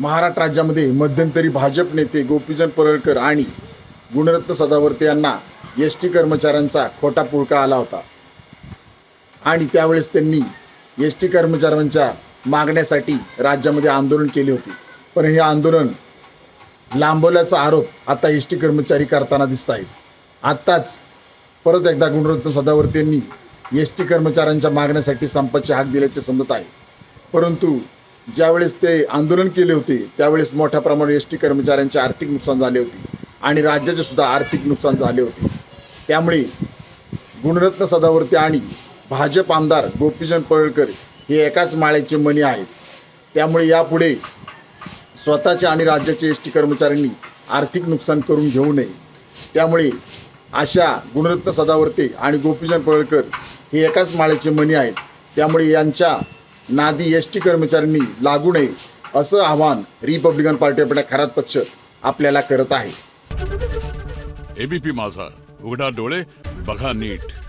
महाराष्ट्र राज्यामध्ये मध्यंतरी भाजप नेते गोपीचंद पडळकर आणि गुणरत्न सदावर्ते यांना एसटी कर्मचाऱ्यांचा खोटा पुळका आला होता आणि त्यावेळेस त्यांनी एसटी कर्मचाऱ्यांच्या मागण्यासाठी राज्यामध्ये आंदोलन केले होते। पण हे आंदोलन लांबवल्याचा आरोप आता एसटी कर्मचारी करताना दिसत आहेत। आताच परत एकदा गुणरत्न सदावर्ते यांनी एसटी कर्मचाऱ्यांच्या मागण्यासाठी संपाचे हाक दिल्याचे समजत आहे। परंतु ज्यावेळेस ते आंदोलन केले होते त्यावेळेस मोठ्या प्रमाणात एसटी कर्मचाऱ्यांचे आर्थिक नुकसान झाले होते आणि राज्याचे सुद्धा आर्थिक नुकसान झाले होते। त्यामुळे गुणरत्न सदावर्ते आणि भाजप आमदार गोपीचंद पडळकर हे एकाच माळेचे मणी आहेत। त्यामुळे यापुढे स्वतःचे आणि राज्याचे एसटी कर्मचाऱ्यांनी आर्थिक नुकसान करून घेऊ नये। त्यामुळे अशा गुणरत्न सदावर्ते आणि गोपीचंद पडळकर हे एकाच माळेचे मणी आहेत। त्यामुळे यांच्या नादी एसटी कर्मचाऱ्यांनी लागू नये असं आवाहन रिपब्लिकन पार्टी आपला खरात पक्ष आपल्याला करत आहे। एबीपी माझा, उघडा डोळे बघा नीट।